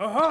Aha! Huh? Hmm. Huh?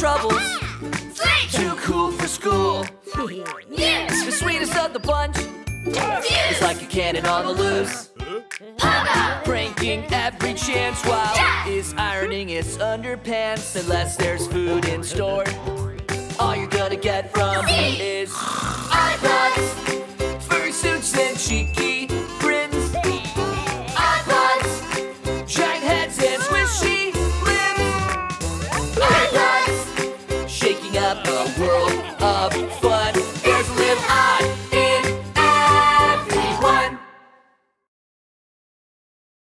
troubles. Too cool for school. The sweetest of the bunch. It's like a cannon on the loose. Pranking every chance while it's ironing its underpants. Unless there's food in store, all you're gonna get from me is eye bags, furry suits and chic.